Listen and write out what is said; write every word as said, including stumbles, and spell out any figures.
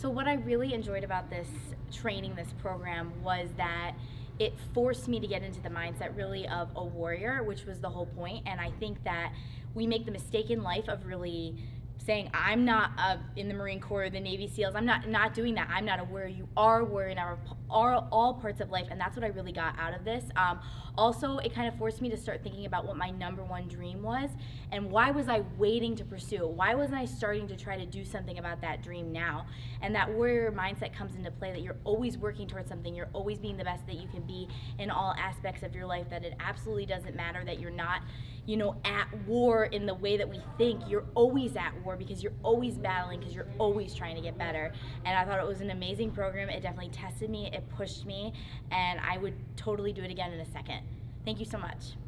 So what I really enjoyed about this training, this program, was that it forced me to get into the mindset really of a warrior, which was the whole point. And I think that we make the mistake in life of really saying, I'm not uh, in the Marine Corps or the Navy SEALs, I'm not not doing that, I'm not a warrior. You are a warrior in our, our, all parts of life, and that's what I really got out of this. Um, also, it kind of forced me to start thinking about what my number one dream was, and why was I waiting to pursue it? Why wasn't I starting to try to do something about that dream now? And that warrior mindset comes into play, that you're always working towards something, you're always being the best that you can be in all aspects of your life, that it absolutely doesn't matter that you're not, you know, at war in the way that we think. You're always at war because you're always battling, because you're always trying to get better. And I thought it was an amazing program. It definitely tested me, it pushed me, and I would totally do it again in a second. Thank you so much.